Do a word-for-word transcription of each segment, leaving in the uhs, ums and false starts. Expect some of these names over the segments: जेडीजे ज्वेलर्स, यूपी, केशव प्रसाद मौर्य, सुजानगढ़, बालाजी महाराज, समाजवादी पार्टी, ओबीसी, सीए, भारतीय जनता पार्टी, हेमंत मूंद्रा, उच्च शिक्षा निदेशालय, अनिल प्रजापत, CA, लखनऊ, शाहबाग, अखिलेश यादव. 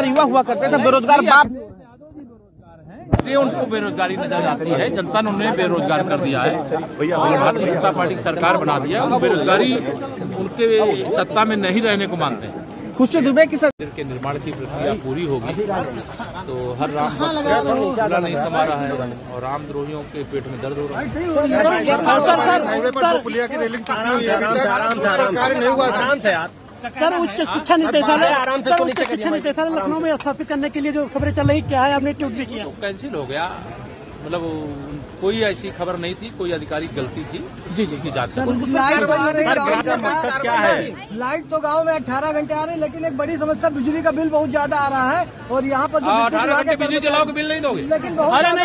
युवा हुआ करते थे, बेरोजगार बाप इसलिए उनको बेरोजगारी नजर आती है। जनता ने उन्हें बेरोजगार कर दिया है और भारतीय जनता पार्टी की सरकार बना दिया। बेरोजगारी उनके सत्ता में नहीं रहने को मानते हैं। खुद से दुबे की सर के निर्माण की प्रक्रिया पूरी होगी तो हर राम पूरा नहीं समा रहा है और रामद्रोहियों के पेट में दर्द हो रहा है। सर उच्च शिक्षा निदेशालय सर उच्च शिक्षा निदेशालय लखनऊ में स्थापित करने के लिए जो खबरें चल रही क्या है, आपने ट्वीट भी किया? कैंसिल हो गया, मतलब कोई ऐसी खबर नहीं थी, कोई आधिकारिक गलती थी जी जी इसकी जांच। लाइट तो गांव में अठारह घंटे आ रही, लेकिन एक बड़ी समस्या बिजली का बिल बहुत ज्यादा आ रहा है और यहाँ पर अठारह घंटे बिजली चलाओ के बिल नहीं दोगे, लेकिन कर्मचारी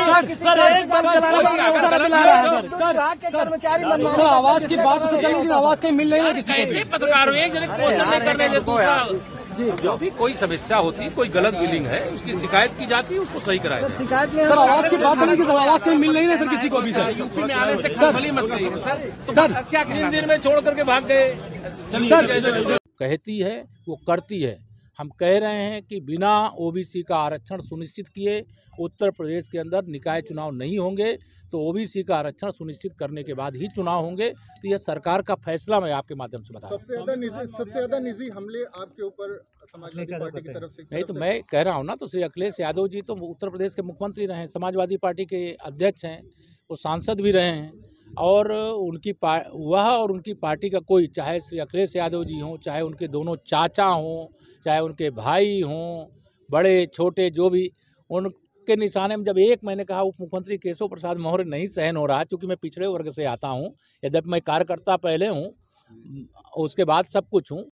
आवाज की बात आवाज कहीं मिल नहीं है। पत्रकार जो भी कोई समस्या होती है, कोई गलत बिलिंग है, उसकी शिकायत की जाती है, उसको सही कराया। शिकायत में सर आवाज की बात नहीं, आवाज कहीं मिल नहीं रही सर किसी को भी सर। यूपी में आने से खलबली मच गई सर, क्या तीन दिन में छोड़ करके भाग गए। कहती है वो करती है। हम कह रहे हैं कि बिना ओबीसी का आरक्षण सुनिश्चित किए उत्तर प्रदेश के अंदर निकाय चुनाव नहीं होंगे, तो ओबीसी का आरक्षण सुनिश्चित करने के बाद ही चुनाव होंगे। तो यह सरकार का फैसला मैं आपके माध्यम से बता रहा हूं। सबसे ज्यादा निजी सबसे ज्यादा निजी हमले आपके ऊपर समाजवादी पार्टी की तरफ से? नहीं तो मैं कह रहा हूं ना, तो श्री अखिलेश यादव जी तो उत्तर प्रदेश के मुख्यमंत्री रहे, समाजवादी पार्टी के अध्यक्ष हैं, वो सांसद भी रहे हैं और उनकी वह और उनकी पार्टी का कोई, चाहे श्री अखिलेश यादव जी हों, चाहे उनके दोनों चाचा हों, चाहे उनके भाई हों, बड़े छोटे जो भी, उनके निशाने में जब एक मैंने कहा उप मुख्यमंत्री केशव प्रसाद मौर्य नहीं सहन हो रहा, क्योंकि मैं पिछड़े वर्ग से आता हूँ, यद्यपि मैं कार्यकर्ता पहले हूँ उसके बाद सब कुछ हूँ।